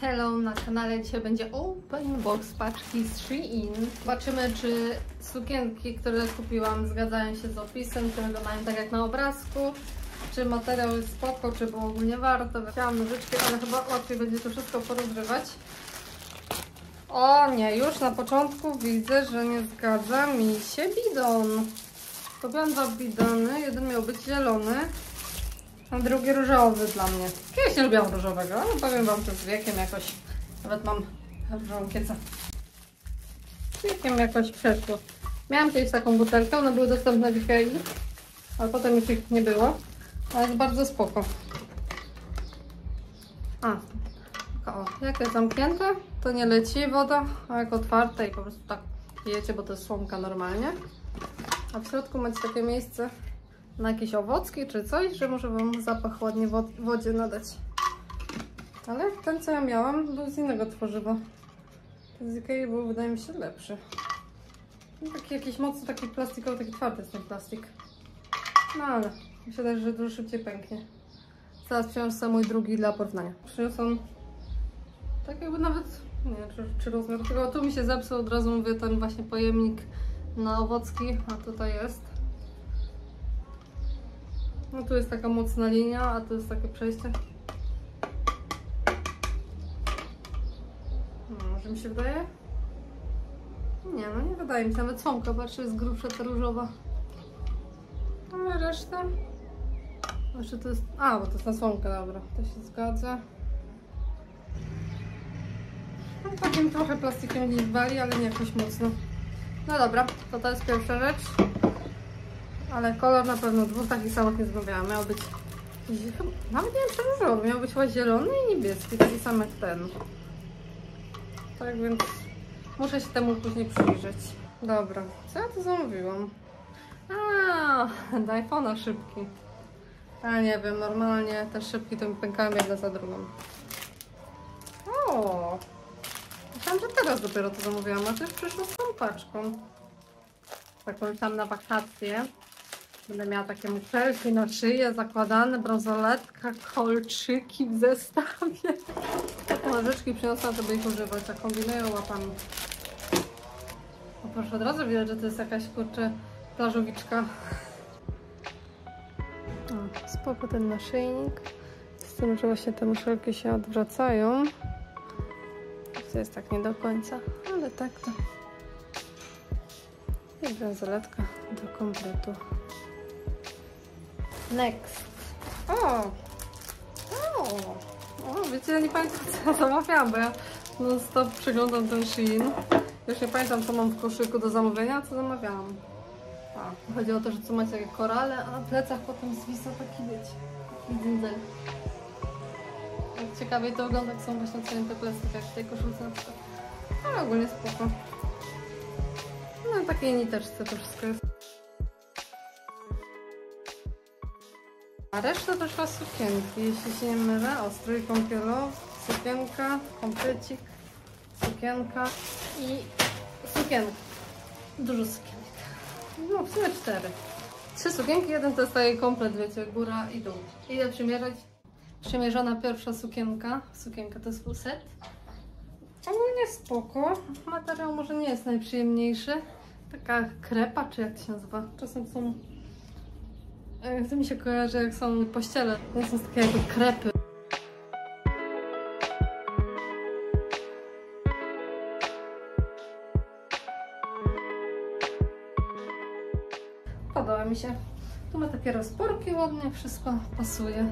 Hello, na kanale dzisiaj będzie open box paczki z SHEIN. Zobaczymy, czy sukienki, które kupiłam, zgadzają się z opisem, którego mają tak jak na obrazku. Czy materiał jest spoko, czy było ogólnie warto. Chciałam nożyczki, ale chyba łatwiej będzie to wszystko porozrywać. O nie, już na początku widzę, że nie zgadza mi się bidon. Kupiłam dwa bidony, jeden miał być zielony, a drugi różowy dla mnie. Kiedyś nie lubiłam różowego, ale powiem wam, że z wiekiem jakoś, nawet mam różową kiecę. Z wiekiem jakoś przeszło. Miałam kiedyś taką butelkę, one były dostępne w Ikei, ale potem już ich nie było. Ale jest bardzo spoko. A, o, jak jest zamknięte, to nie leci woda, a jak otwarte i po prostu tak pijecie, bo to jest słomka normalnie. A w środku macie takie miejsce na jakieś owocki czy coś, że może wam zapach ładnie wodzie nadać. Ale ten, co ja miałam, był z innego tworzywa. Ten z Ikei był, wydaje mi się, lepszy. Taki jakiś mocno taki plastikowy, taki twardy jest ten plastik. No ale myślę, że dużo szybciej pęknie. Zaraz przyniosę mój drugi dla porównania. Przyniosłam tak jakby nawet, nie wiem czy rozmiar tego, tu mi się zepsuł, od razu mówię, ten właśnie pojemnik na owocki, a tutaj jest. No tu jest taka mocna linia, a tu jest takie przejście. No, może mi się wydaje? Nie, no nie wydaje mi się, nawet słomka, patrzcie, jest grubsza ta różowa. Ale reszta? Jeszcze to jest, a bo to jest na słomkę, dobra, to się zgadza. No, takim trochę plastikiem liczbali, ale nie jakoś mocno. No dobra, to jest pierwsza rzecz. Ale kolor na pewno dwóch takich samych nie zmawiałam. Miał być, nawet nie wiem czy różowy, miał być chyba zielony i niebieski, taki sam jak ten. Tak więc muszę się temu później przyjrzeć. Dobra, co ja tu zamówiłam? A, do iPhone'a szybki. A nie wiem, normalnie te szybki to mi pękają jedna za drugą. O, myślałam, że teraz dopiero to zamówiłam, a to już przyszło z tą paczką. Taką tam na wakacje. Będę miała takie muszelki na szyję zakładane, bransoletka, kolczyki w zestawie. Takie nożyczki przyniosłam, żeby ich używać, tak kombinuję łapami. O proszę, od razu widać, że to jest jakaś kurczę plażowiczka. O, spoko ten naszyjnik. Z tym, że właśnie te muszelki się odwracają. To jest tak nie do końca, ale tak to. I bransoletka do kompletu. Next. O, wiecie, ja nie pamiętam co zamawiałam, bo ja non stop przeglądam ten SHEIN. Już nie pamiętam co mam w koszyku do zamówienia, co zamawiałam. A, chodzi o to, że co macie takie korale, a na plecach potem zwisa taki wiecie. Tak ciekawiej to wygląda, jak są właśnie odsłonięte plecaki, jak w tej koszulce na przykład. Ale ogólnie spoko. No takiej niteczce to wszystko jest. A reszta to szła sukienki, jeśli się nie mylę. O, strój kąpielowy, sukienka, komplecik, sukienka i sukienka. Dużo sukienek. No w sumie 4. 3 sukienki, jeden to jest taki komplet, wiecie, góra i dół. Idę przymierzać. Przymierzona pierwsza sukienka. Sukienka to jest full set. Ogólnie spoko. Materiał może nie jest najprzyjemniejszy. Taka krepa, czy jak to się nazywa? Czasem są... To mi się kojarzy, jak są pościele. To są takie jakby krepy. Podoba mi się. Tu ma takie rozporki ładnie, wszystko pasuje.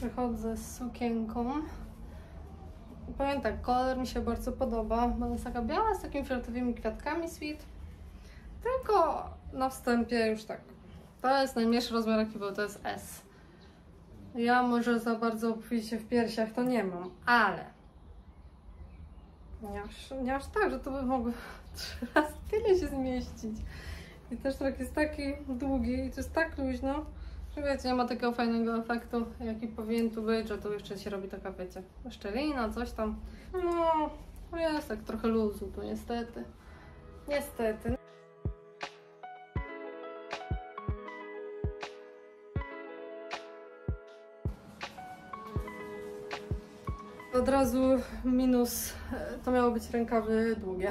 Przychodzę z sukienką. Powiem tak, kolor mi się bardzo podoba, bo jest taka biała z takimi fioletowymi kwiatkami sweet. Tylko na wstępie już tak. To jest najmniejszy rozmiar jaki był, to jest S. Ja może za bardzo obficie w piersiach to nie mam, ale nie aż tak, że to by mogło 3 razy tyle się zmieścić. I też tak jest taki długi i to jest tak luźno, Że wiecie, nie ma takiego fajnego efektu, jaki powinien tu być, że tu jeszcze się robi taka, wiecie, szczelina, coś tam. No jest tak trochę luzu, to niestety. Niestety. Od razu minus, to miało być rękawy długie.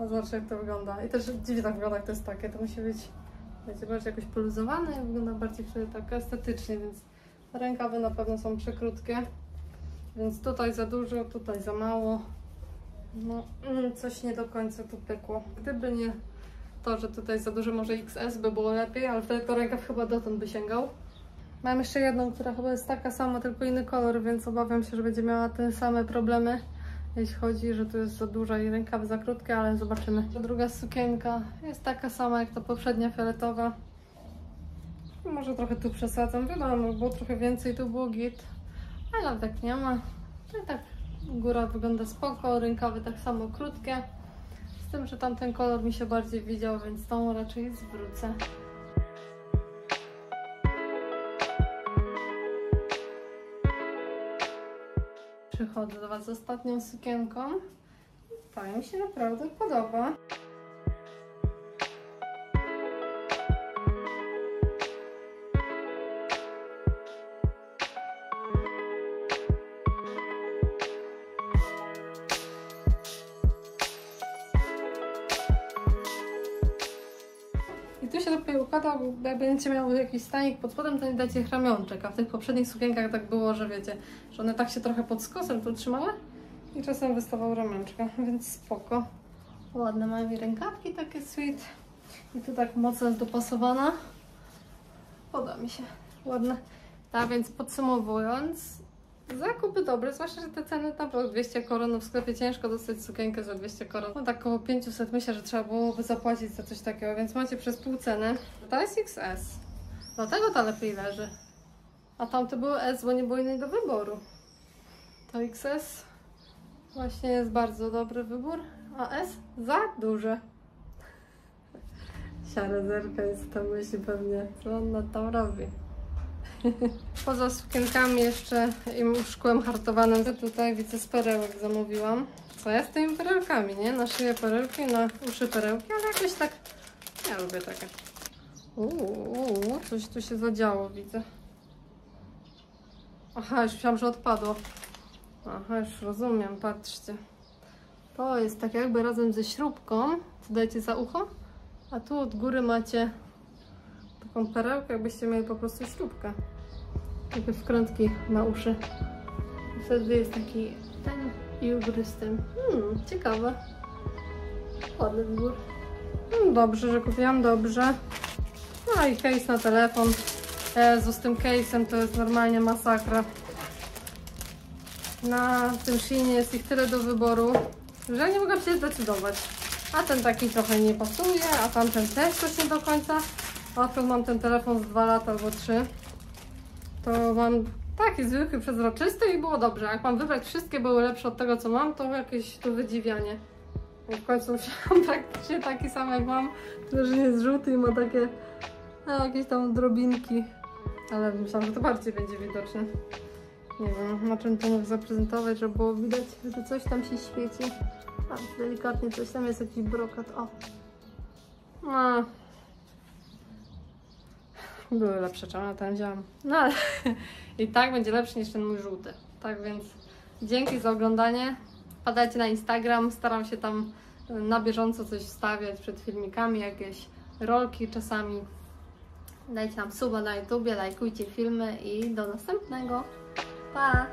A zobaczcie, jak to wygląda. I też dziwnie tak wygląda, jak to jest takie. To musi być, wiecie, bardziej jakoś poluzowane, wygląda bardziej tak estetycznie, więc rękawy na pewno są przykrótkie. Więc tutaj za dużo, tutaj za mało. No, coś nie do końca tu pykło. Gdyby nie to, że tutaj za dużo, może XS by było lepiej, ale wtedy to rękaw chyba dotąd by sięgał. Mam jeszcze jedną, która chyba jest taka sama, tylko inny kolor, więc obawiam się, że będzie miała te same problemy, jeśli chodzi, że tu jest za duża i rękawy za krótkie, ale zobaczymy. Druga sukienka jest taka sama jak ta poprzednia, fioletowa. Może trochę tu przesadzam, wiadomo, było trochę więcej, tu było git, ale tak nie ma. No i tak góra wygląda spoko, rękawy tak samo krótkie, z tym, że tamten kolor mi się bardziej widział, więc tą raczej zwrócę. Przychodzę do Was z ostatnią sukienką. Ta mi się naprawdę podoba. I tu się dopiero układa, bo jak będziecie miały jakiś stanik pod spodem, to nie dajcie ich ramionczek, a w tych poprzednich sukienkach tak było, że wiecie, że one tak się trochę pod skosem tu trzymały i czasem wystawał ramionczka, więc spoko. Ładne mają rękawki, takie sweet. I tu tak mocno jest dopasowana. Podoba mi się, ładne. A więc podsumowując, zakupy dobre, zwłaszcza, że te ceny tam po 200 koron, w sklepie ciężko dostać sukienkę za 200 koron. No tak około 500, myślę, że trzeba byłoby zapłacić za coś takiego, więc macie przez pół ceny. Ta jest XS, dlatego ta lepiej leży. A tamte były S, bo nie było innej do wyboru. To XS właśnie jest bardzo dobry wybór, a S za duże. Siarezerka jest tam, myśli pewnie, co ona tam robi. Poza sukienkami jeszcze i szkłem hartowanym, to tutaj widzę z perełek zamówiłam. Co ja z tymi perełkami, nie? Na szyję perełki, na uszy perełki, ale jakoś tak... Ja lubię takie. Coś tu się zadziało, widzę. Aha, już myślałam, że odpadło. Aha, już rozumiem, patrzcie. To jest tak jakby razem ze śrubką, co dajecie za ucho, a tu od góry macie taką perełkę, jakbyście mieli po prostu śrubkę. Takie wkrętki na uszy. Wtedy jest taki ten i u góry z tym. Ciekawe. Ładny wybór. Dobrze, że kupiłam, dobrze. No i case na telefon. Jezu, z tym case'em to jest normalnie masakra. Na tym Sheinie jest ich tyle do wyboru, że nie mogłam się zdecydować. A ten taki trochę nie pasuje, a tamten też coś nie do końca. A tu mam ten telefon z 2 lata albo 3. To mam taki zwykły, przezroczysty i było dobrze. Jak mam wybrać, wszystkie były lepsze od tego, co mam, to jakieś tu wydziwianie. I w końcu musiałam praktycznie taki sam, jak mam, który nie jest żółty i ma takie jakieś tam drobinki. Ale myślałam, że to bardziej będzie widoczne. Nie wiem, na czym to mógł zaprezentować, żeby było widać, że coś tam się świeci. A, delikatnie coś tam jest, jakiś brokat, o. No. Były lepsze, czemu ja tam wziąłam. No ale i tak będzie lepszy niż ten mój żółty. Tak więc dzięki za oglądanie. Wpadajcie na Instagram, staram się tam na bieżąco coś wstawiać przed filmikami, jakieś rolki czasami. Dajcie nam suba na YouTubie, lajkujcie filmy i do następnego. Pa!